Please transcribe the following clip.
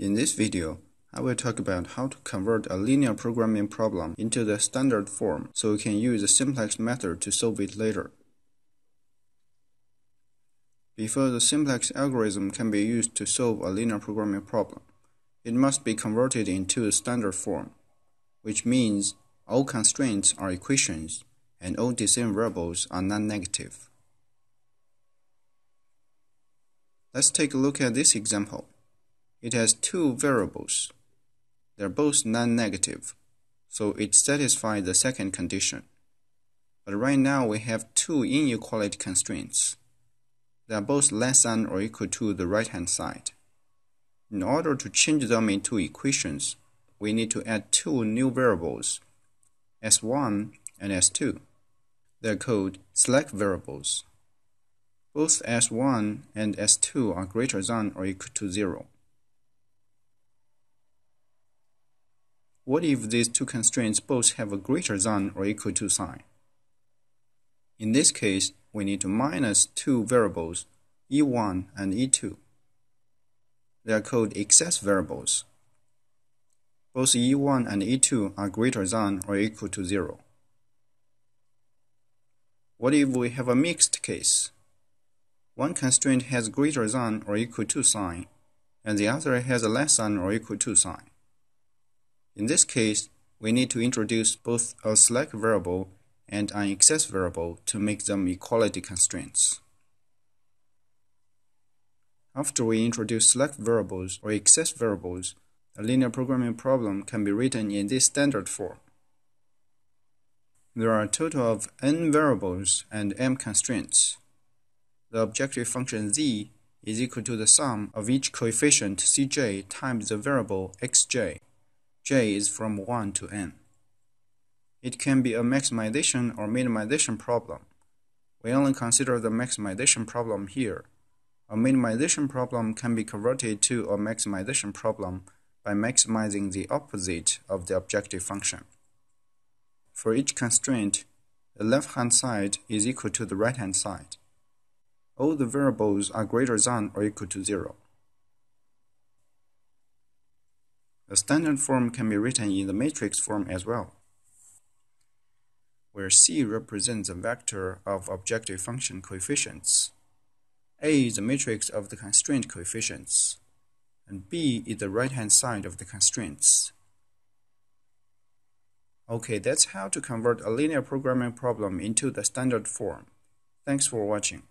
In this video, I will talk about how to convert a linear programming problem into the standard form so you can use the simplex method to solve it later. Before the simplex algorithm can be used to solve a linear programming problem, it must be converted into the standard form, which means all constraints are equations and all desired variables are non-negative. Let's take a look at this example. It has two variables. They're both non-negative, so it satisfies the second condition. But right now we have two inequality constraints. They are both less than or equal to the right-hand side. In order to change them into equations, we need to add two new variables, S1 and S2. They're called select variables. Both S1 and S2 are greater than or equal to 0. What if these two constraints both have a greater than or equal to sign? In this case, we need to minus two variables, E1 and E2. They are called excess variables. Both E1 and E2 are greater than or equal to 0. What if we have a mixed case? One constraint has greater than or equal to sign, and the other has a less than or equal to sign. In this case, we need to introduce both a select variable and an excess variable to make them equality constraints. After we introduce select variables or excess variables, a linear programming problem can be written in this standard form. There are a total of n variables and m constraints. The objective function z is equal to the sum of each coefficient cj times the variable xj. J is from 1 to n. It can be a maximization or minimization problem. We only consider the maximization problem here. A minimization problem can be converted to a maximization problem by maximizing the opposite of the objective function. For each constraint, the left-hand side is equal to the right-hand side. All the variables are greater than or equal to 0. The standard form can be written in the matrix form as well, where C represents a vector of objective function coefficients, A is the matrix of the constraint coefficients, and B is the right-hand side of the constraints. Okay, that's how to convert a linear programming problem into the standard form. Thanks for watching.